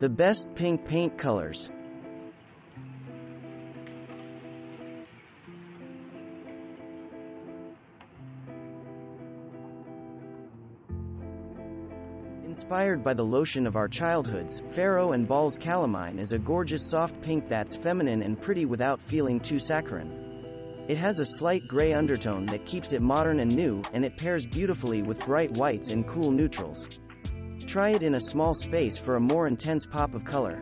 The best pink paint colors. Inspired by the lotion of our childhoods, Faro & Ball's Calamine is a gorgeous soft pink that's feminine and pretty without feeling too saccharine. It has a slight gray undertone that keeps it modern and new, and it pairs beautifully with bright whites and cool neutrals. Try it in a small space for a more intense pop of color.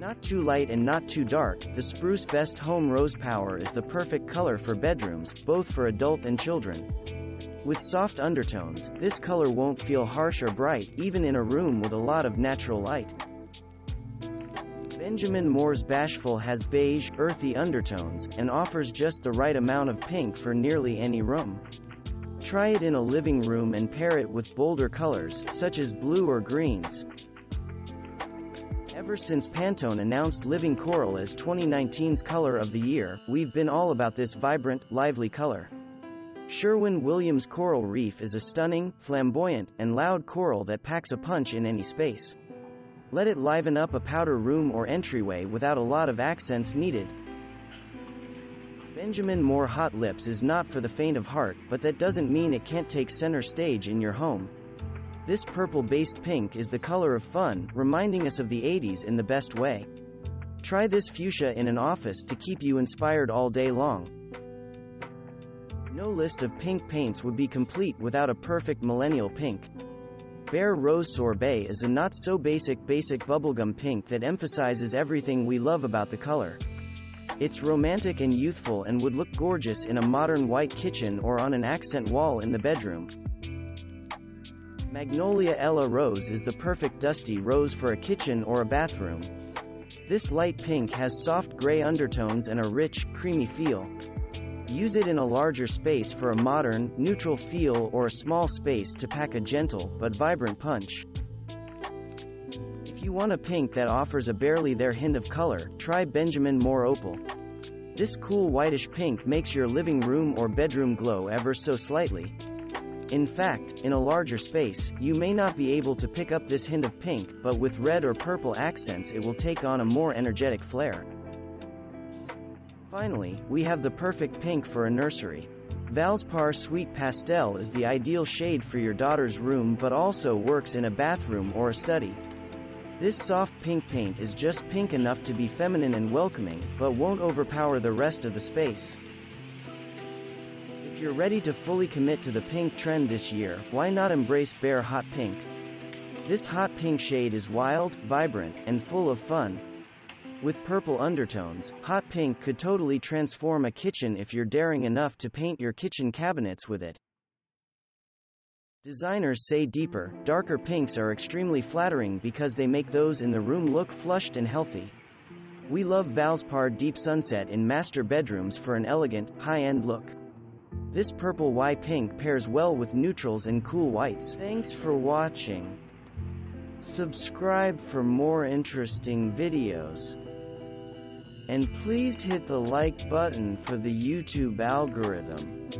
Not too light and not too dark, the Spruce Best Home Rose Power is the perfect color for bedrooms, both for adult and children. With soft undertones, this color won't feel harsh or bright, even in a room with a lot of natural light. Benjamin Moore's Bashful has beige, earthy undertones, and offers just the right amount of pink for nearly any room. Try it in a living room and pair it with bolder colors, such as blue or greens. Ever since Pantone announced Living Coral as 2019's color of the year, we've been all about this vibrant, lively color. Sherwin-Williams Coral Reef is a stunning, flamboyant, and loud coral that packs a punch in any space. Let it liven up a powder room or entryway without a lot of accents needed. Benjamin Moore Hot Lips is not for the faint of heart, but that doesn't mean it can't take center stage in your home. This purple-based pink is the color of fun, reminding us of the 80s in the best way. Try this fuchsia in an office to keep you inspired all day long. No list of pink paints would be complete without a perfect millennial pink. Behr Rose Sorbet is a not-so-basic bubblegum pink that emphasizes everything we love about the color. It's romantic and youthful and would look gorgeous in a modern white kitchen or on an accent wall in the bedroom. Magnolia Ella Rose is the perfect dusty rose for a kitchen or a bathroom. This light pink has soft gray undertones and a rich, creamy feel. Use it in a larger space for a modern, neutral feel or a small space to pack a gentle, but vibrant punch. If you want a pink that offers a barely there hint of color, try Benjamin Moore Opal. This cool whitish pink makes your living room or bedroom glow ever so slightly. In fact, in a larger space, you may not be able to pick up this hint of pink, but with red or purple accents it will take on a more energetic flair. Finally, we have the perfect pink for a nursery. Valspar Sweet Pastel is the ideal shade for your daughter's room but also works in a bathroom or a study. This soft pink paint is just pink enough to be feminine and welcoming, but won't overpower the rest of the space. If you're ready to fully commit to the pink trend this year, why not embrace Behr Hot Pink? This hot pink shade is wild, vibrant, and full of fun. With purple undertones, hot pink could totally transform a kitchen if you're daring enough to paint your kitchen cabinets with it. Designers say deeper, darker pinks are extremely flattering because they make those in the room look flushed and healthy. We love Valspar Deep Sunset in master bedrooms for an elegant, high-end look. This purple Y pink pairs well with neutrals and cool whites. Thanks for watching. Subscribe for more interesting videos. And please hit the like button for the YouTube algorithm.